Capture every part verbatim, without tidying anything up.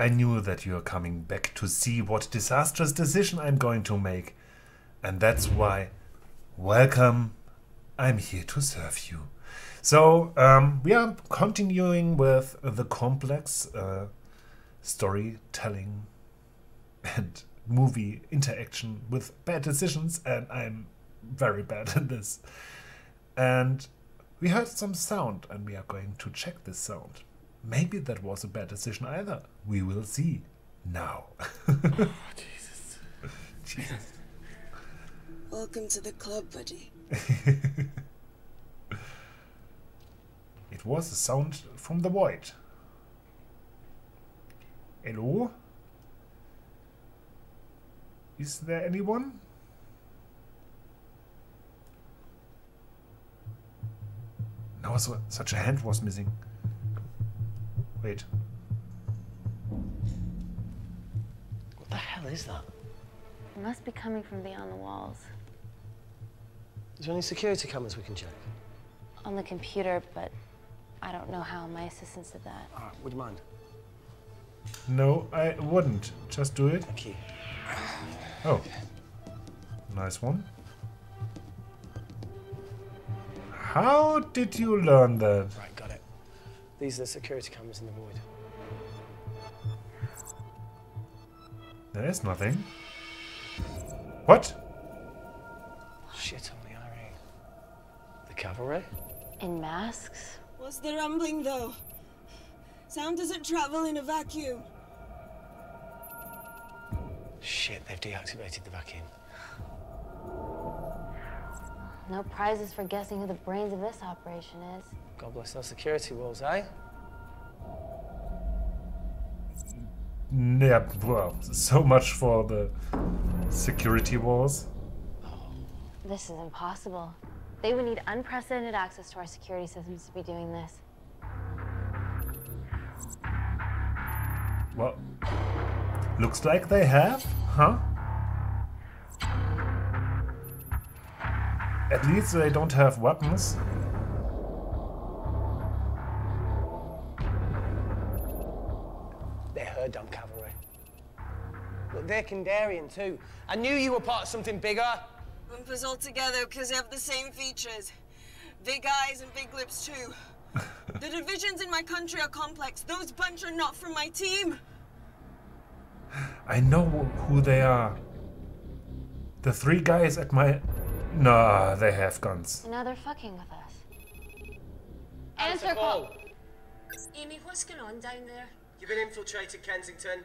I knew that you were coming back to see what disastrous decision I'm going to make. And that's why, welcome, I'm here to serve you. So, um, we are continuing with the complex uh, storytelling and movie interaction with bad decisions, and I'm very bad at this. And we heard some sound, and we are going to check this sound. Maybe that was a bad decision either. We will see now. Oh, Jesus. Jesus. Welcome to the club, buddy. It was a sound from the void. Hello? Is there anyone? No, so, such a hand was missing. Wait. What the hell is that? It must be coming from beyond the walls. Is there any security cameras we can check? On the computer, but I don't know how my assistants did that. Uh, would you mind? No, I wouldn't. Just do it. Thank you. Oh. Nice one. How did you learn that? Right, got it. These are the security cameras in the void. There is nothing. What? Shit on the irony. The cavalry? In masks? What's the rumbling though? Sound doesn't travel in a vacuum. Shit, they've deactivated the vacuum. No prizes for guessing who the brains of this operation is. God bless those security walls, eh? Yeah, well, so much for the security walls. Oh. This is impossible. They would need unprecedented access to our security systems to be doing this. Well, looks like they have, huh? At least they don't have weapons. They're her dumb cavalry. Look, they're Kindarian too. I knew you were part of something bigger. Whimpers all together because they have the same features. Big eyes and big lips too. The divisions in my country are complex. Those bunch are not from my team. I know who they are. The three guys at my... Nah, they have guns. Now they're fucking with us. Answer, Answer call. call. Amy, what's going on down there? You've been infiltrated, Kensington.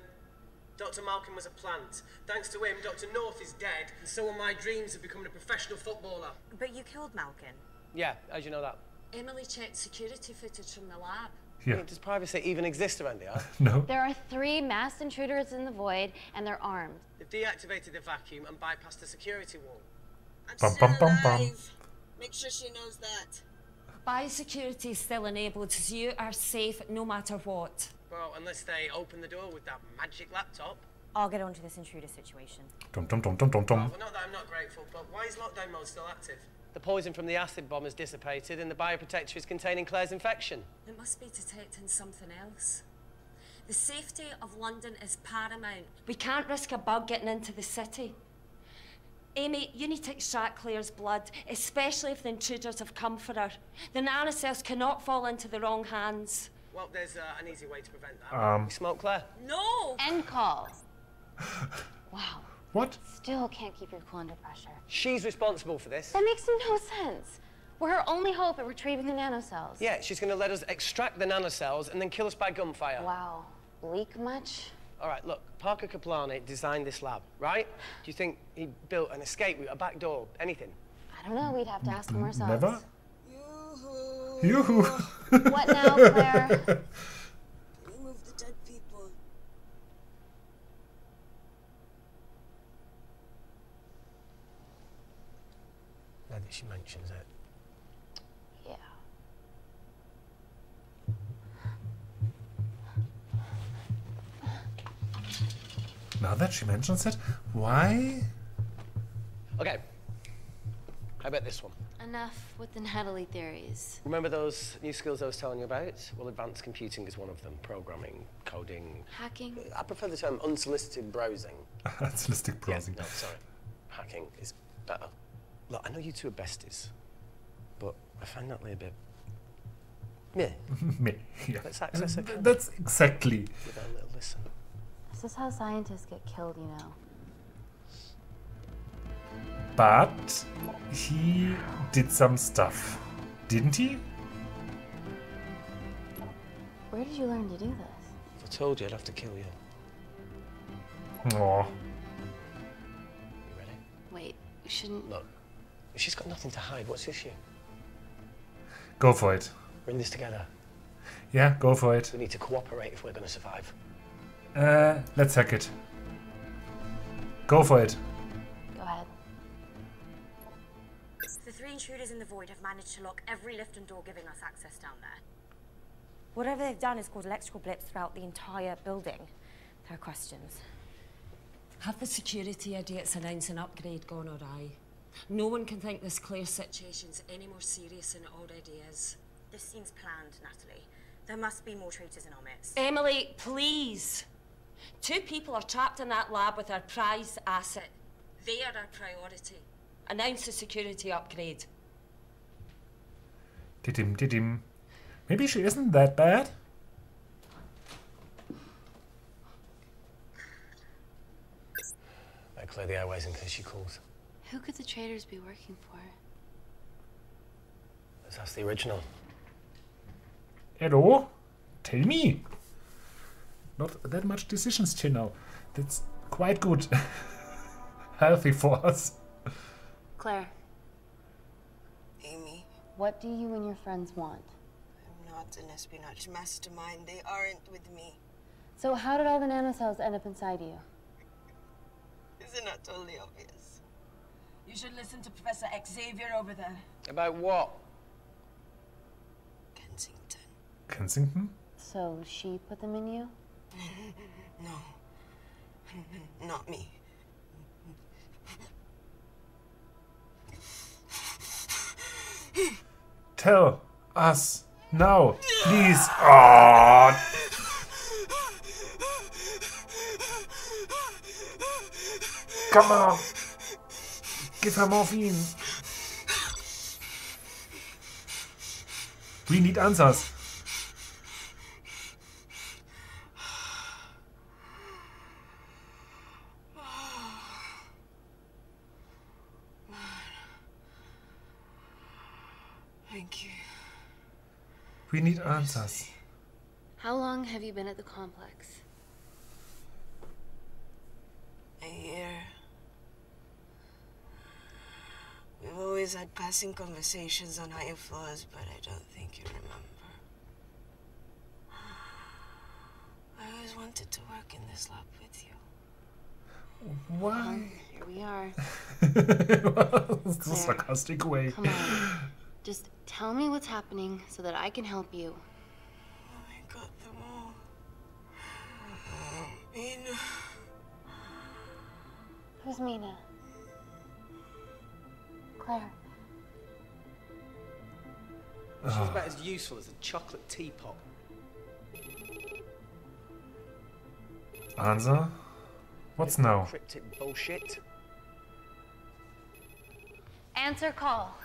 Doctor Malkin was a plant. Thanks to him, Doctor North is dead, and so are my dreams of becoming a professional footballer. But you killed Malkin. Yeah, how'd you know that? Emily checked security footage from the lab. Yeah. Does privacy even exist around here? No. There are three mass intruders in the void, and they're armed. They've deactivated the vacuum and bypassed the security wall. I'm bum, still bum, bum, bum. Make sure she knows that. Biosecurity is still enabled, so you are safe no matter what. Well, unless they open the door with that magic laptop. I'll get onto this intruder situation. Dum, dum, dum, dum, dum, dum. Oh, well, not that I'm not grateful, but why is lockdown mode still active? The poison from the acid bomb has dissipated and the bioprotector is containing Claire's infection. It must be detecting something else. The safety of London is paramount. We can't risk a bug getting into the city. Amy, you need to extract Claire's blood, especially if the intruders have come for her. The nanocells cannot fall into the wrong hands. Well, there's uh, an easy way to prevent that. Um. You smoke, Claire? No! End call. Wow. What? Still can't keep your cool under pressure. She's responsible for this. That makes no sense. We're her only hope at retrieving the nanocells. Yeah, she's going to let us extract the nanocells and then kill us by gunfire. Wow. Bleak much? All right, look, Parker Kaplani designed this lab, right? Do you think he built an escape route, a back door, anything? I don't know. We'd have to ask him ourselves. Never? Yoo-hoo. Yoo-hoo. What now, Claire? Remove the dead people. Now that she mentions it. Now that she mentions it, why? Okay. How about this one? A enough with the Natalie theories. Remember those new skills I was telling you about? Well, advanced computing is one of them. Programming, coding... Hacking? I prefer the term unsolicited browsing. Unsolicited browsing. Yeah, no, sorry. Hacking is better. Look, I know you two are besties, but I find Natalie a bit... meh. Meh, yeah. Let's access it. That's exactly... Give it a little listen. This is how scientists get killed, you know. But he did some stuff, didn't he? Where did you learn to do this? I told you I'd have to kill you. Aww. You ready? Wait, we shouldn't... Look, she's got nothing to hide. What's the issue? Go for it. We're in this together. Yeah, go for it. We need to cooperate if we're going to survive. Uh, let's hack it. Go for it. Intruders in the void have managed to lock every lift and door giving us access down there. Whatever they've done has caused electrical blips throughout the entire building. There are questions. Have the security idiots announced an upgrade gone awry? No one can think this Claire situation's any more serious than it already is. This seems planned, Natalie. There must be more traitors in our midst. Emily, please! Two people are trapped in that lab with our prized asset. They are our priority. Announce the security upgrade. Didim, didim. Maybe she isn't that bad. I clear the airways in case she calls. Who could the traitors be working for? Let's ask the original. Hello? Tell me. Not that much decisions till now. That's quite good. Healthy for us. Claire. Amy. What do you and your friends want? I'm not an espionage mastermind. They aren't with me. So how did all the nanocells end up inside you? Is it not totally obvious? You should listen to Professor Xavier over there. About what? Kensington. Kensington? So she put them in you? No. Not me. Tell us now, please. Oh. Come on. Give her morphine. We need answers. We need answers. How long have you been at the complex? A year. We've always had passing conversations on higher floors, but I don't think you remember. I always wanted to work in this lab with you. Why? Well, here we are. It's a sarcastic way. Come on. Just tell me what's happening so that I can help you. Oh, I got them all. Mina. Who's Mina? Claire. She's oh. about as useful as a chocolate teapot. Answer? What's now? Cryptic bullshit. Answer call.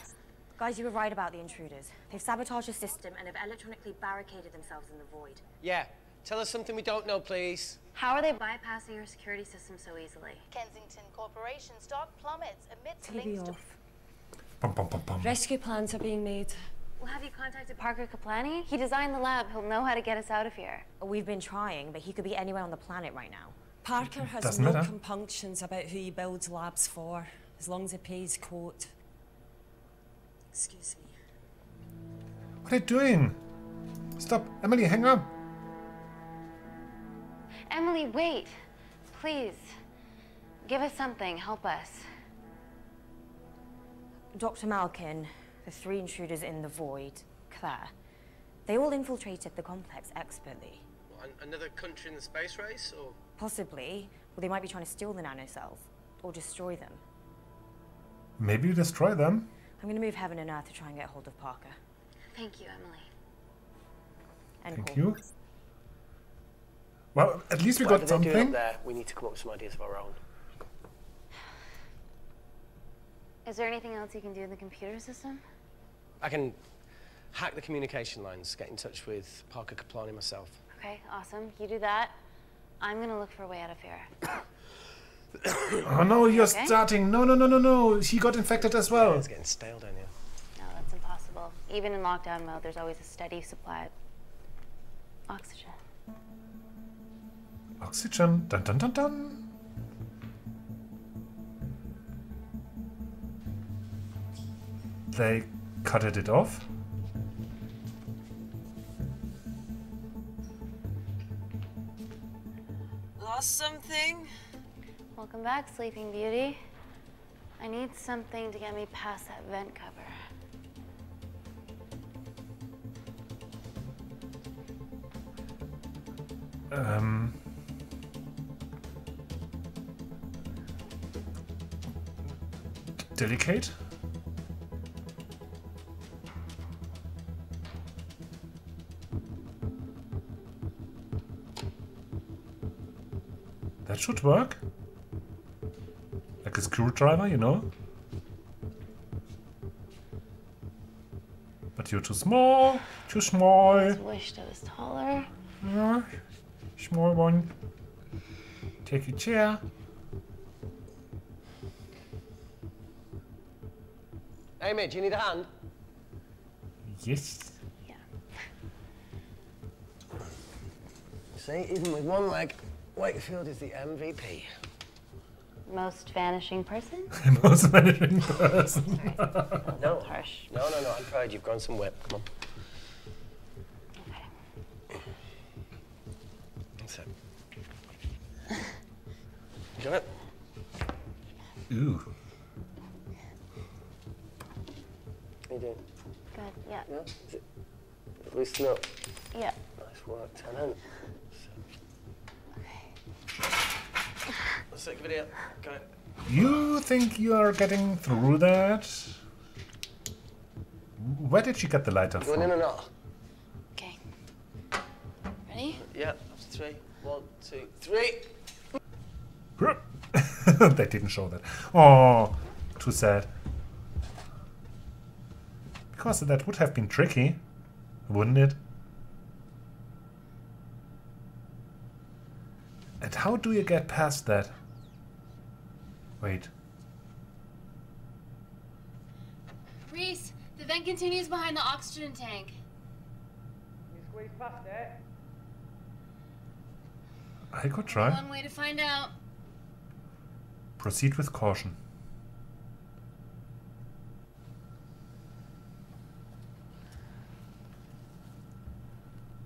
Guys, you were right about the intruders. They've sabotaged the system and have electronically barricaded themselves in the void. Yeah. Tell us something we don't know, please. How are they bypassing your security system so easily? Kensington Corporation stock plummets amidst links to... Rescue plans are being made. Well, have you contacted Parker Kaplani? He designed the lab. He'll know how to get us out of here. We've been trying, but he could be anywhere on the planet right now. Parker has Doesn't no matter. compunctions about who he builds labs for, as long as he pays court. Excuse me. What are you doing? Stop. Emily, hang up. Emily, wait. Please. Give us something. Help us. Doctor Malkin, the three intruders in the void, Claire, they all infiltrated the complex expertly. What, another country in the space race, or...? Possibly. Well, they might be trying to steal the nanocells, or destroy them. Maybe you destroy them? I'm gonna move heaven and earth to try and get hold of Parker. Thank you, Emily. And Thank you. Well, at least we Whatever got something. Up there, we need to come up with some ideas of our own. Is there anything else you can do in the computer system? I can hack the communication lines, get in touch with Parker Kaplani myself. Okay, awesome. You do that. I'm gonna look for a way out of here. Oh no, you're okay? starting. No, no, no, no, no. She got infected as well. Yeah, it's getting stale down here. No, that's impossible. Even in lockdown mode, there's always a steady supply of oxygen. Oxygen. Dun dun dun dun. They cutted it off. Lost something? Welcome back, Sleeping Beauty. I need something to get me past that vent cover. Um. Delicate? That should work. Like a screwdriver, you know? But you're too small, too small. I always wished I was taller. Yeah. Small one. Take your chair. Amy, do you need a hand? Yes. Yeah. See, even with one leg, Wakefield is the M V P. Most vanishing person? Most vanishing person. Sorry, that no, harsh. No, no, no. I'm proud you've grown some whip. Come on. Okay. That's it. You got it? Ooh. How you doing? Good. Yeah. Yeah? Is it loosen up? Yeah. Nice work, Tannen. Sick video. Okay. You think you are getting through that? Where did she get the lighter from? No, no, no. Okay. Ready? Yeah. Three, one, two, three. They didn't show that. Oh, too sad. Because that would have been tricky, wouldn't it? And how do you get past that? Wait. Reese, the vent continues behind the oxygen tank. You squeeze past it. I could try. One way to find out. Proceed with caution.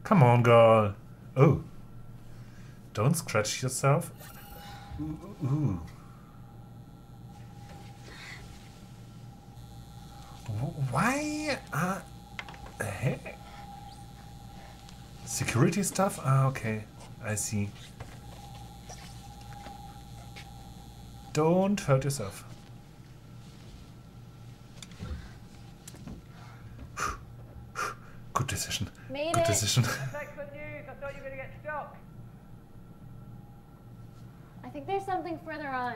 Come on, girl. Oh. Don't scratch yourself. Ooh. ooh. Why are... Hey. Security stuff? Ah, okay. I see. Don't hurt yourself. Good decision. Made Good it. decision. Excellent news. I thought you were going to get stuck. I think there's something further on.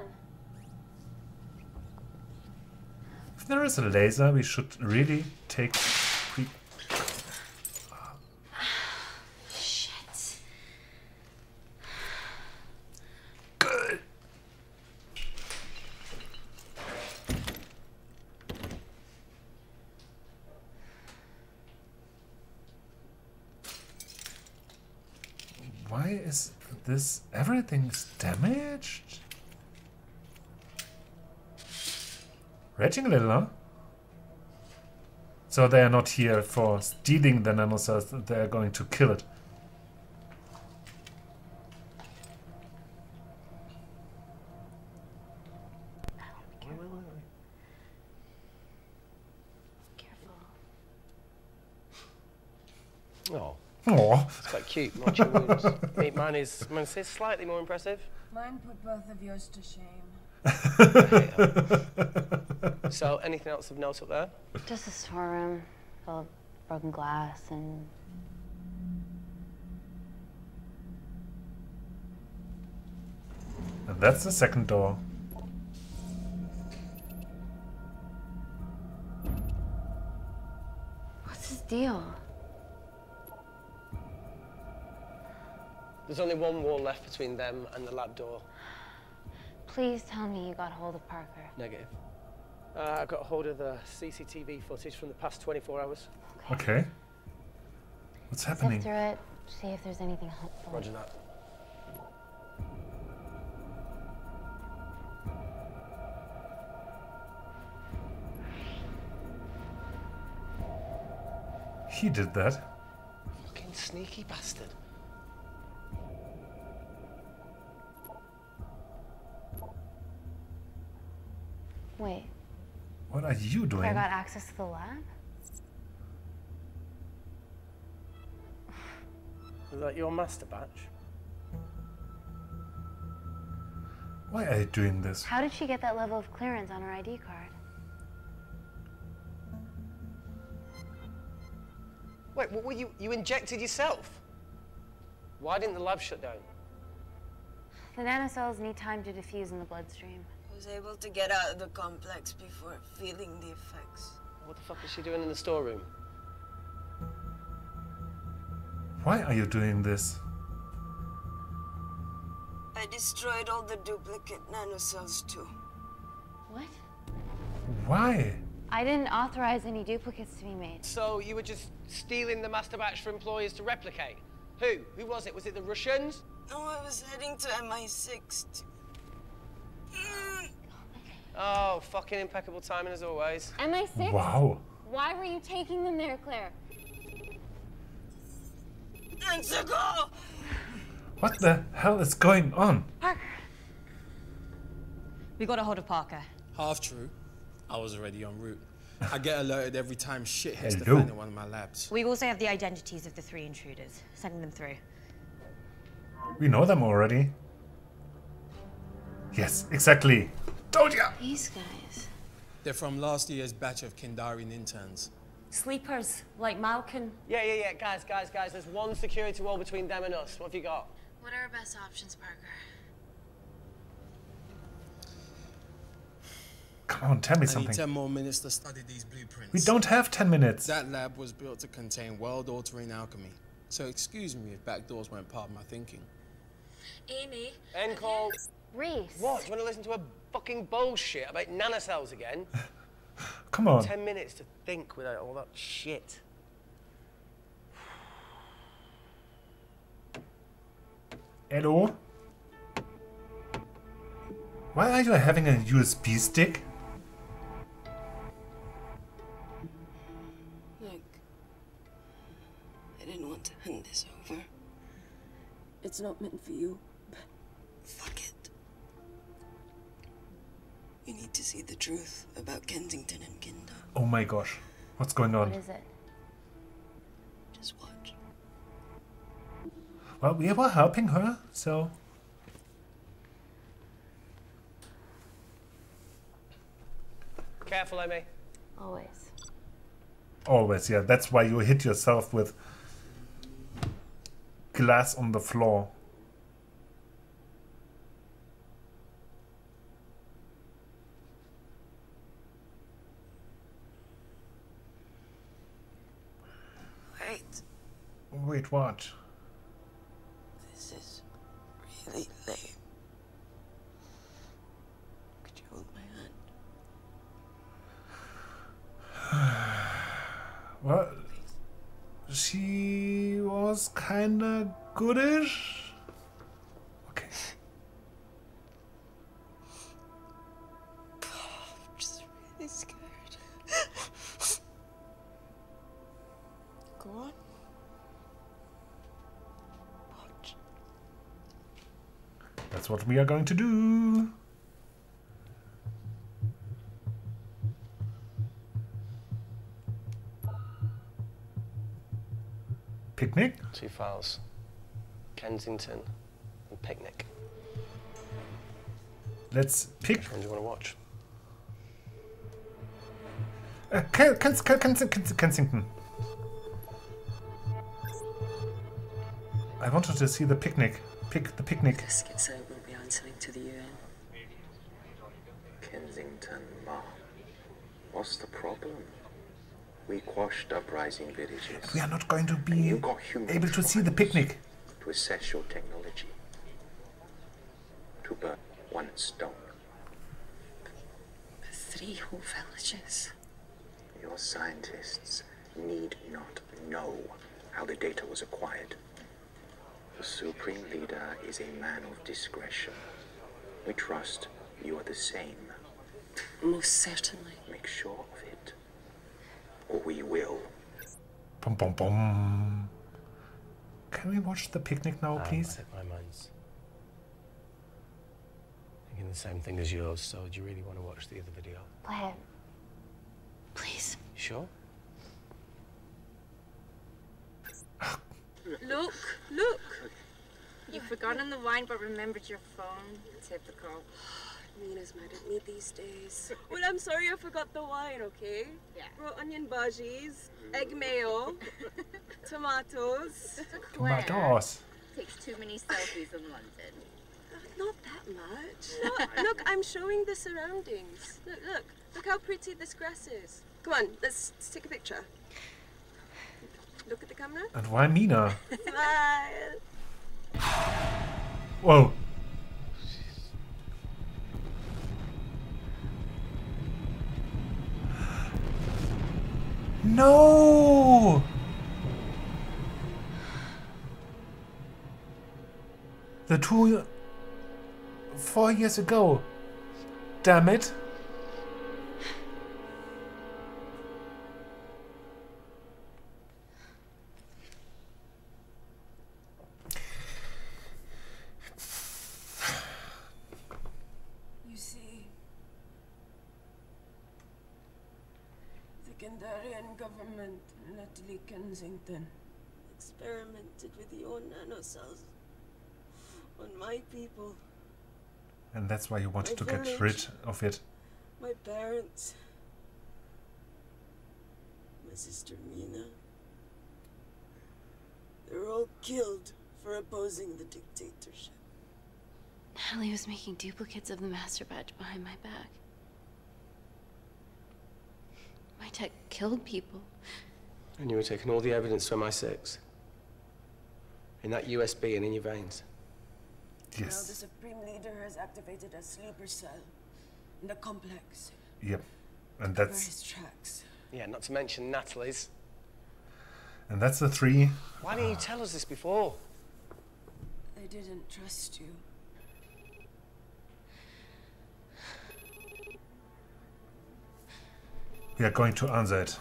If there is a laser, we should really take... Pre Shit. Good. Why is this... Everything's damaged? Raging a little, huh? So they are not here for stealing the nanocells, they are going to kill it. Careful. Careful. Oh. Oh. It's quite cute, watching wounds. Mine is, mine is slightly more impressive. Mine put both of yours to shame. So anything else of note up there? Just a storeroom, all broken glass and... and that's the second door. What's his deal? There's only one wall left between them and the lab door. Please tell me you got hold of Parker. Negative. Uh, I got hold of the C C T V footage from the past twenty-four hours. Okay. Okay. What's happening? Sift through it, see if there's anything helpful. Roger that. He did that. Fucking sneaky bastard. Wait. What are you doing? I got access to the lab? Is that your master batch? Why are you doing this? How did she get that level of clearance on her I D card? Wait, what were you, you injected yourself? Why didn't the lab shut down? The nanocells need time to diffuse in the bloodstream. I was able to get out of the complex before feeling the effects. What the fuck is she doing in the storeroom? Why are you doing this? I destroyed all the duplicate nanocells too. What? Why? I didn't authorize any duplicates to be made. So you were just stealing the master batch for employers to replicate? Who? Who was it? Was it the Russians? No, I was heading to M I six to... Oh, fucking impeccable timing as always. M I six? Wow. Why were you taking them there, Claire? Mexico! What the hell is going on? Parker. We got a hold of Parker. Half true. I was already en route. I get alerted every time shit hits the fan in one of my labs. We also have the identities of the three intruders. Sending them through. We know them already. Yes, exactly. Told ya. These guys. They're from last year's batch of Kindarian interns. Sleepers, like Malkin. Yeah, yeah, yeah. Guys, guys, guys. There's one security wall between them and us. What have you got? What are our best options, Parker? Come on, tell me something. I need ten more minutes to study these blueprints. We don't have ten minutes. That lab was built to contain world-altering alchemy. So excuse me if back doors weren't part of my thinking. Amy. End call. Reese. What? You want to listen to a fucking bullshit about nanocells again? Come on. Ten minutes to think without all that shit. Hello? Why are you having a U S B stick? Look, I didn't want to hand this over. It's not meant for you, but fuck it. You need to see the truth about Kensington and Kindar. Oh my gosh. What's going on? What is it? Just watch. Well, we were helping her, so... Careful, Amy. Always. Always, yeah. That's why you hit yourself with glass on the floor. Wait, what? This is really lame. Could you hold my hand? Well, she was kinda goodish. Okay. God, I'm just really scared. Go on. That's what we are going to do. Picnic? Two files. Kensington and Picnic. Let's pick. Which one do you want to watch? Uh, Kensington. Kens Kens Kens Kensington. I wanted to see the picnic. Pick the picnic. The schizo will be answering to the U N. Kensington, Ma. What's the problem? We quashed uprising villages. We are not going to be able to see the picnic. To assess your technology. To burn one stone. But three whole villages. Your scientists need not know how the data was acquired. The Supreme Leader is a man of discretion. We trust you are the same. Most certainly. Make sure of it. Or we will. Bum, bum, bum. Can we watch the picnic now, um, please? I think my mind's thinking the same thing as yours, so do you really want to watch the other video? Claire, please. Sure? Look, look! You've forgotten the wine but remembered your phone. Typical. Mina's mad at me these days. Well, I'm sorry I forgot the wine, okay? Yeah. Raw onion bhajis, egg mayo, tomatoes. Tomatoes. Takes too many selfies in London. Not that much. No, look, I'm showing the surroundings. Look, look, look how pretty this grass is. Come on, let's, let's take a picture. Look at the camera. And why Mina? Smile. Whoa. No. The two four years ago. Damn it. Kindarian government, Natalie Kensington, experimented with your nanocells on my people. And that's why you wanted to get rid of it. My parents, my sister Mina, they were all killed for opposing the dictatorship. Natalie was making duplicates of the master badge behind my back. My tech killed people. And you were taking all the evidence from M I six. In that U S B and in your veins. Yes. Now the Supreme Leader has activated a sleeper cell in the complex. Yep. And that's his tracks. Yeah, not to mention Natalie's. And that's the three. Why didn't you tell us this before? I didn't trust you. We are going to answer it.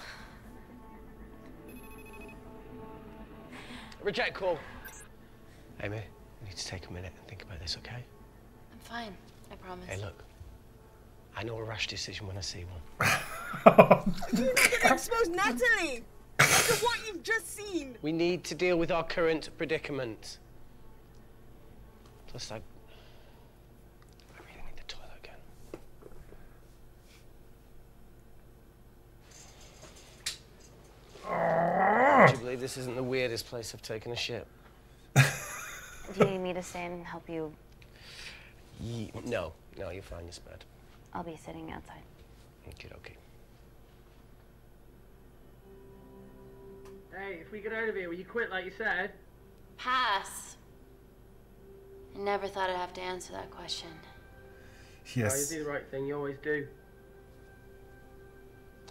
Reject call. Amy, we need to take a minute and think about this, okay? I'm fine, I promise. Hey, look. I know a rash decision when I see one. You're not going to expose Natalie! Look at what you've just seen! We need to deal with our current predicament. Plus, I... Do you believe this isn't the weirdest place I've taken a shit? Do you need me to stay and help you? Ye no, no, you're fine, you're spared. I'll be sitting outside. Okay, okay. Hey, if we get out of here, will you quit like you said? Pass. I never thought I'd have to answer that question. Yes. No, you do the right thing, you always do.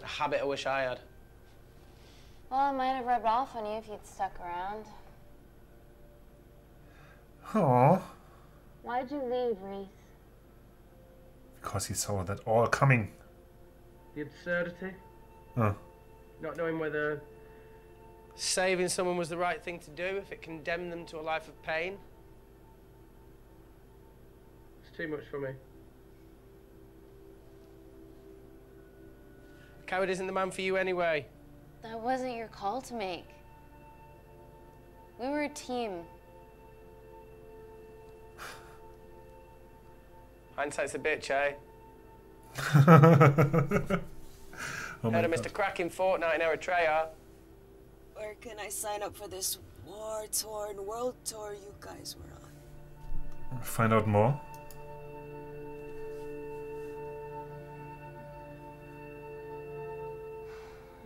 A habit I wish I had. Well, I might have rubbed off on you if you'd stuck around. Aww. Why'd you leave, Reese? Because he saw that all coming. The absurdity. Oh. Not knowing whether saving someone was the right thing to do if it condemned them to a life of pain. It's too much for me. The coward isn't the man for you anyway. That wasn't your call to make. We were a team. Hindsight's a bitch, eh? Oh Heard of God. Mister Kraken Fortnight in Eritrea. Where can I sign up for this war-torn world tour you guys were on? Find out more.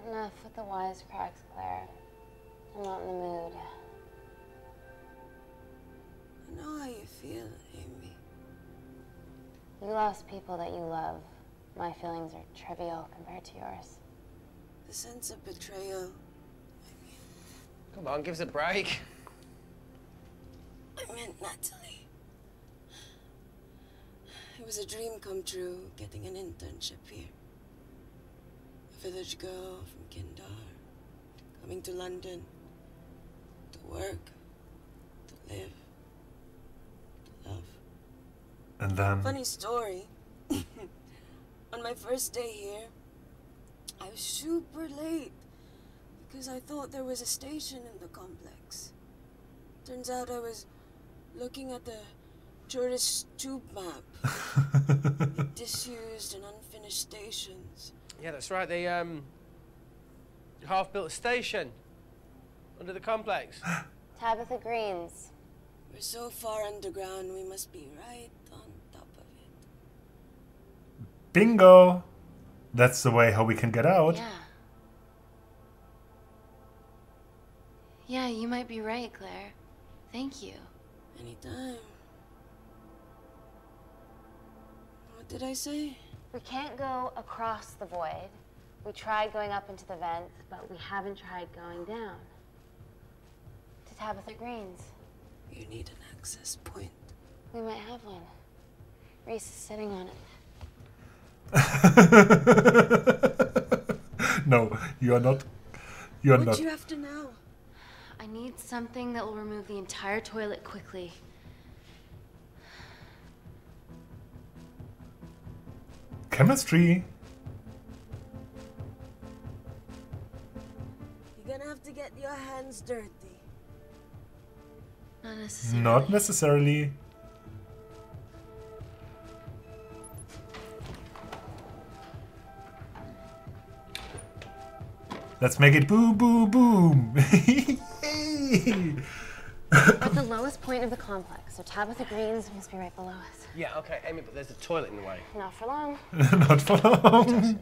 Enough with the wisecracks, Claire. I'm not in the mood. I know how you feel, Amy. You lost people that you love. My feelings are trivial compared to yours. The sense of betrayal. Come on, give us a break. I meant Natalie. It was a dream come true, getting an internship here. A village girl from Kindar, coming to London to work, to live, to love. And then... Funny story. On my first day here, I was super late. Because I thought there was a station in the complex. Turns out I was looking at the tourist tube map. Disused and unfinished stations. Yeah, that's right. The um, half-built station under the complex. Tabitha Greens. We're so far underground, we must be right on top of it. Bingo! That's the way how we can get out. Yeah. Yeah, you might be right, Claire. Thank you. Anytime. What did I say? We can't go across the void. We tried going up into the vents, but we haven't tried going down. To Tabitha Greens. You need an access point. We might have one. Reese is sitting on it. No, you are not. You are not. What do you have to know? I need something that will remove the entire toilet quickly. Chemistry. You're gonna have to get your hands dirty. Not necessarily. Not necessarily. Let's make it boom, boom, boom. At the lowest point of the complex, so Tabitha Greens must be right below us. Yeah, okay, Amy, but there's a toilet in the way. Not for long. Not for long.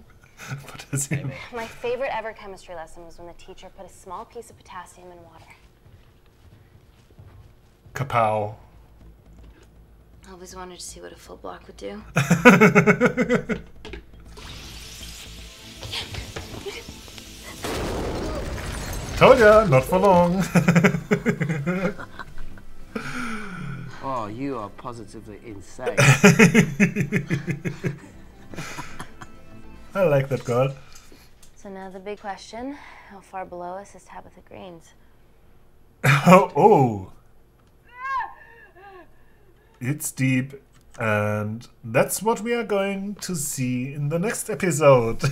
Potassium. My favorite ever chemistry lesson was when the teacher put a small piece of potassium in water. Kapow. I always wanted to see what a full block would do. Told ya, not for long. Oh, you are positively insane. I like that girl. So now the big question, how far below us is Tabitha Greens? oh, oh. It's deep. And that's what we are going to see in the next episode.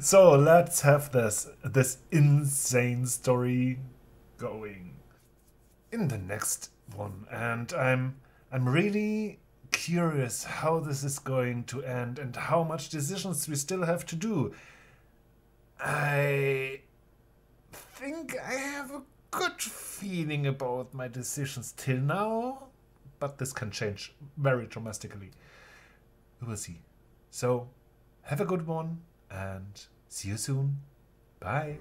So let's have this this insane story going in the next one, and I'm I'm really curious how this is going to end and how much decisions we still have to do. I think I have a good feeling about my decisions till now, but this can change very dramatically. We will see. So have a good one. And see you soon. Bye.